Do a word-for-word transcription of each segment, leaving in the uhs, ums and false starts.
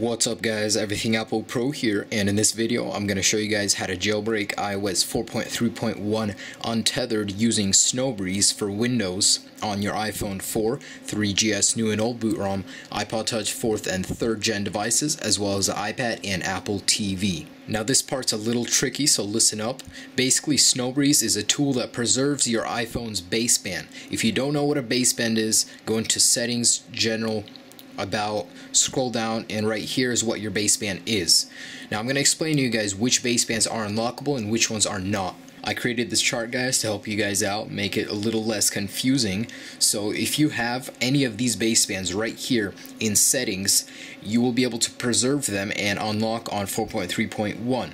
What's up guys, Everything Apple Pro here, and in this video I'm going to show you guys how to jailbreak iOS four point three point one untethered using snow breeze for Windows on your iPhone four, three G S new and old boot ROM, iPod Touch fourth and third gen devices, as well as the iPad and Apple T V. Now this part's a little tricky, so listen up. Basically, snow breeze is a tool that preserves your iPhone's baseband. If you don't know what a baseband is, go into Settings, General, About, scroll down, and right here is what your baseband is. Now I'm going to explain to you guys which basebands are unlockable and which ones are not. I created this chart, guys, to help you guys out, make it a little less confusing. So if you have any of these basebands right here in settings, you will be able to preserve them and unlock on four point three point one.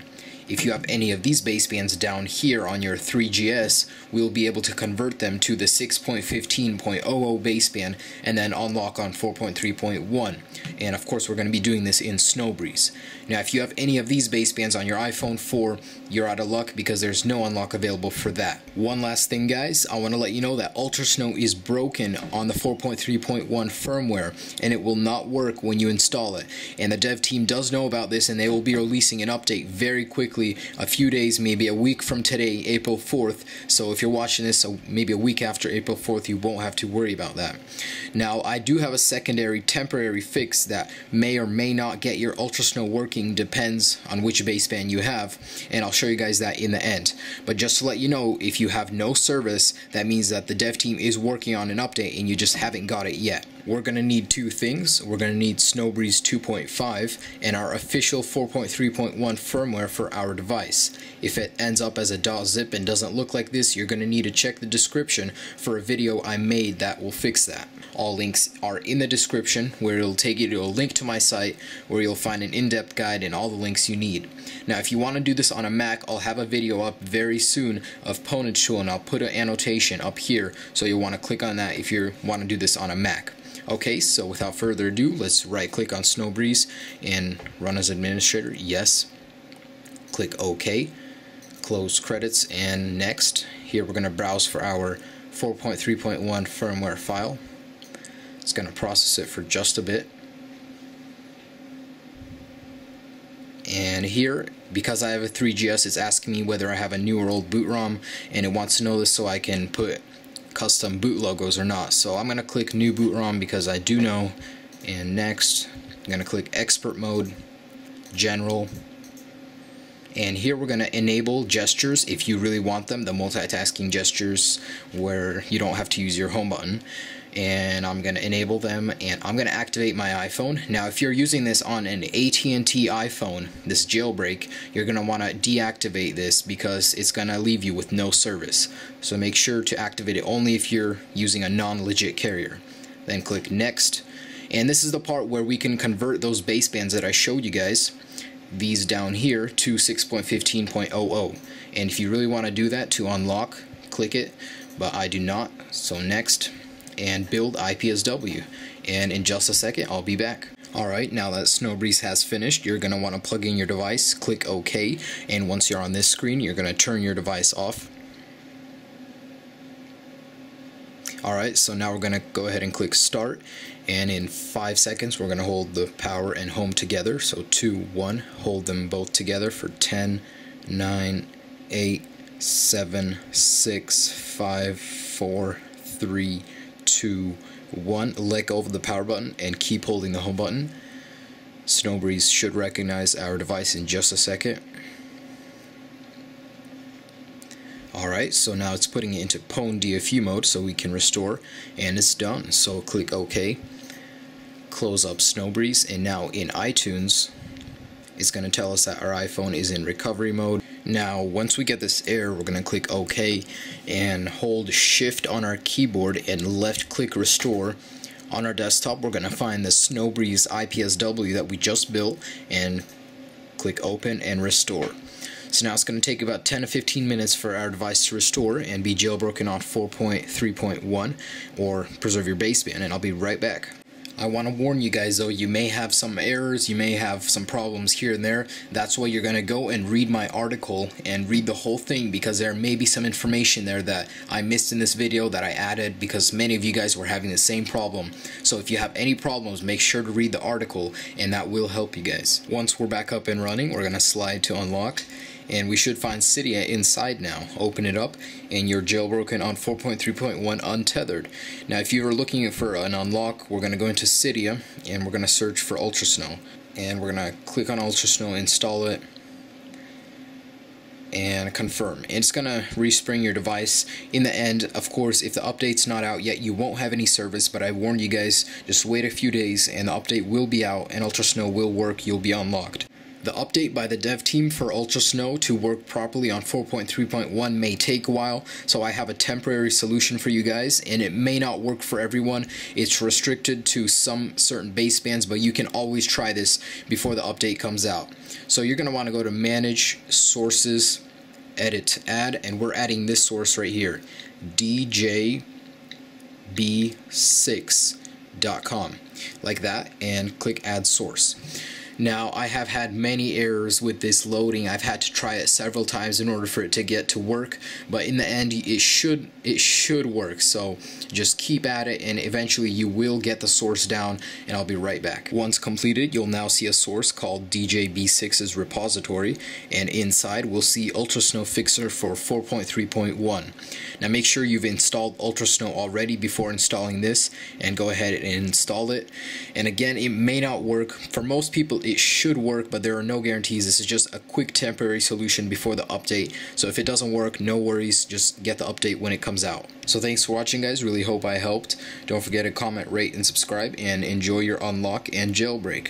If you have any of these basebands down here on your three G S, we'll be able to convert them to the six point fifteen point zero zero baseband and then unlock on four point three point one. And of course, we're going to be doing this in snow breeze. Now, if you have any of these basebands on your iPhone four, you're out of luck because there's no unlock available for that. One last thing, guys, I want to let you know that ultrasn0w is broken on the four point three point one firmware, and it will not work when you install it. And the dev team does know about this, and they will be releasing an update very quickly, a few days, maybe a week from today, April fourth. So if you're watching this, so maybe a week after April fourth, you won't have to worry about that. Now, I do have a secondary temporary fix that may or may not get your ultrasn0w working, depends on which baseband you have, and I'll show you guys that in the end. But just to let you know, if you have no service, that means that the dev team is working on an update and you just haven't got it yet. We're going to need two things. We're going to need snow breeze two point five and our official four point three point one firmware for our device. If it ends up as a .zip and doesn't look like this, you're going to need to check the description for a video I made that will fix that. All links are in the description, where it'll take you to a link to my site where you'll find an in-depth guide and all the links you need. Now, if you want to do this on a Mac, I'll have a video up very soon of Pwnage Tool, and I'll put an annotation up here, so you'll want to click on that if you want to do this on a Mac. Okay, so without further ado, let's right click on snow breeze and run as administrator, yes. Click OK, close credits, and next. Here we're going to browse for our four point three point one firmware file. It's going to process it for just a bit. And here, because I have a three G S, it's asking me whether I have a new or old boot ROM, and it wants to know this so I can put custom boot logos or not. So I'm going to click new boot ROM because I do know, and next. I'm going to click expert mode, general, and here we're going to enable gestures if you really want them, the multitasking gestures where you don't have to use your home button. And I'm going to enable them, and I'm going to activate my iPhone. Now, if you're using this on an A T and T iPhone, this jailbreak, you're going to want to deactivate this because it's going to leave you with no service. So make sure to activate it only if you're using a non-legit carrier. Then click Next. And this is the part where we can convert those basebands that I showed you guys, these down here, to six point fifteen point zero zero. And if you really want to do that to unlock, click it, but I do not, so next. And build I P S W, and in just a second I'll be back. Alright, now that snow breeze has finished, you're going to want to plug in your device, click OK, and once you're on this screen, you're going to turn your device off. Alright, so now we're going to go ahead and click Start, and in five seconds we're going to hold the power and home together, so two, one, hold them both together for ten, nine, eight, seven, six, five, four, three, two, one, let go of the power button and keep holding the home button. snow breeze should recognize our device in just a second. Alright, so now it's putting it into Pwn D F U mode so we can restore, and it's done. So click OK, close up snow breeze, and now in iTunes, it's going to tell us that our iPhone is in recovery mode. Now, once we get this error, we're going to click OK and hold Shift on our keyboard and left-click Restore. On our desktop, we're going to find the snow breeze I P S W that we just built and click Open and Restore. So now it's going to take about ten to fifteen minutes for our device to restore and be jailbroken on four point three point one, or preserve your baseband, and I'll be right back. I want to warn you guys though, you may have some errors, you may have some problems here and there. That's why you're going to go and read my article and read the whole thing, because there may be some information there that I missed in this video that I added, because many of you guys were having the same problem. So if you have any problems, make sure to read the article and that will help you guys. Once we're back up and running, we're going to slide to unlock. And we should find Cydia inside now. Open it up, and you're jailbroken on four point three point one untethered. Now, if you were looking for an unlock, we're going to go into Cydia, and we're going to search for ultrasn0w. And we're going to click on ultrasn0w, install it, and confirm. It's going to respring your device. In the end, of course, if the update's not out yet, you won't have any service, but I warn you guys, just wait a few days, and the update will be out, and ultrasn0w will work. You'll be unlocked. The update by the dev team for ultrasn0w to work properly on four point three point one may take a while, so I have a temporary solution for you guys, and it may not work for everyone. It's restricted to some certain basebands, but you can always try this before the update comes out. So you're going to want to go to Manage, Sources, Edit, Add, and we're adding this source right here, D J B six dot com, like that, and click Add Source. Now, I have had many errors with this loading. I've had to try it several times in order for it to get to work, but in the end it should it should work. So just keep at it and eventually you will get the source down, and I'll be right back. Once completed, you'll now see a source called D J B six's repository, and inside we'll see ultrasn0w fixer for four point three point one. Now make sure you've installed ultrasn0w already before installing this, and go ahead and install it. And again, it may not work. For most people it should work, but there are no guarantees. This is just a quick temporary solution before the update. So if it doesn't work, no worries, just get the update when it comes out. So thanks for watching, guys. Really hope I helped. Don't forget to comment, rate, and subscribe, and enjoy your unlock and jailbreak.